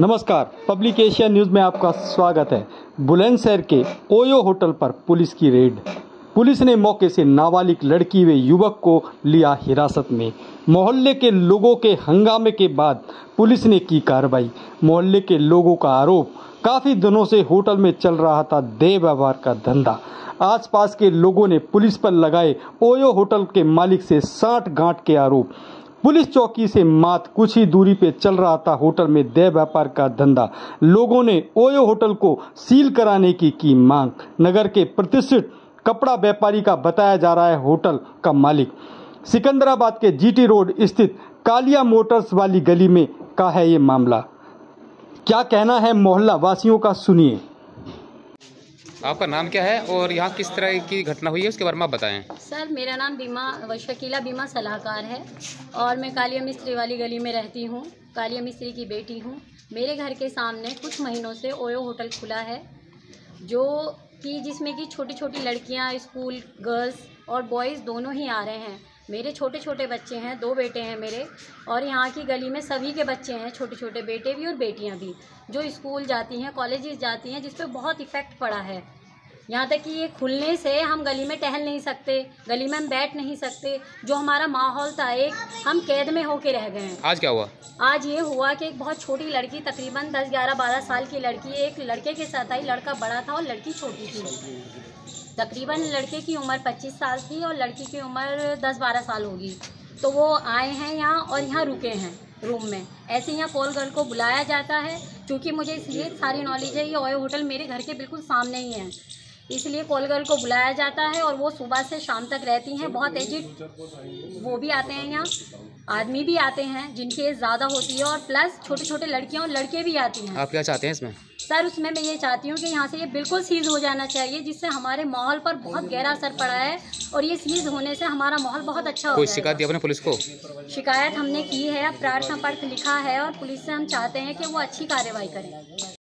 नमस्कार, public Asia news में आपका स्वागत है। बुलंदशहर के ओयो होटल पर पुलिस की रेड। पुलिस ने मौके से नाबालिग लड़की व युवक को लिया हिरासत में। मोहल्ले के लोगों के हंगामे के बाद पुलिस ने की कार्रवाई। मोहल्ले के लोगों का आरोप, काफ़ी दिनों से होटल में चल रहा था देह व्यापार का धंधा। आसपास के लोगों ने पुलिस पर लगाए ओयो होटल के मालिक से सांठ-गांठ के आरोप। पुलिस चौकी से मात्र कुछ ही दूरी पे चल रहा था होटल में देह व्यापार का धंधा। लोगों ने ओयो होटल को सील कराने की मांग। नगर के प्रतिष्ठित कपड़ा व्यापारी का बताया जा रहा है होटल का मालिक। सिकंदराबाद के जीटी रोड स्थित कालिया मोटर्स वाली गली में का है ये मामला। क्या कहना है मोहल्ला वासियों का, सुनिए। आपका नाम क्या है और यहाँ किस तरह की घटना हुई है, उसके बारे में बताएं। सर, मेरा नाम बीमा शकीला बीमा सलाहकार है और मैं कालिया मिस्त्री वाली गली में रहती हूँ। कालिया मिस्त्री की बेटी हूँ। मेरे घर के सामने कुछ महीनों से ओयो होटल खुला है, जो कि जिसमें कि छोटी छोटी लड़कियाँ, स्कूल गर्ल्स और बॉयज़ दोनों ही आ रहे हैं। मेरे छोटे छोटे बच्चे हैं, 2 बेटे हैं मेरे, और यहाँ की गली में सभी के बच्चे हैं, छोटे छोटे बेटे भी और बेटियाँ भी, जो स्कूल जाती हैं, कॉलेजेस जाती हैं, जिस पर बहुत इफ़ेक्ट पड़ा है। यहाँ तक कि ये खुलने से हम गली में टहल नहीं सकते, गली में हम बैठ नहीं सकते। जो हमारा माहौल था, एक हम कैद में होके रह गए हैं। आज क्या हुआ? आज ये हुआ कि एक बहुत छोटी लड़की, तकरीबन 10, 11, 12 साल की लड़की एक लड़के के साथ आई। लड़का बड़ा था और लड़की छोटी थी। तकरीबन लड़के की उम्र 25 साल थी और लड़की की उम्र 10-12 साल होगी। तो वो आए हैं यहाँ और यहाँ रुके हैं रूम में। ऐसे यहाँ कॉल गर्ल को बुलाया जाता है। क्योंकि मुझे इसलिए सारी नॉलेज है, ये ओयो होटल मेरे घर के बिल्कुल सामने ही है, इसलिए कॉल गर्ल को बुलाया जाता है और वो सुबह से शाम तक रहती हैं। बहुत एजिड वो भी आते हैं, यहाँ आदमी भी आते हैं जिनके ज़्यादा होती है, और प्लस छोटे छोटे लड़कियाँ और लड़के भी आती हैं। आप क्या चाहते हैं इसमें? सर, उसमें मैं ये चाहती हूँ कि यहाँ से ये बिल्कुल सीज़ हो जाना चाहिए, जिससे हमारे माहौल पर बहुत गहरा असर पड़ा है और ये सीज़ होने से हमारा माहौल बहुत अच्छा हो जाएगा। कोई शिकायत दी आपने पुलिस को? शिकायत हमने की है, प्रार्थना पत्र लिखा है और पुलिस से हम चाहते हैं कि वो अच्छी कार्रवाई करें।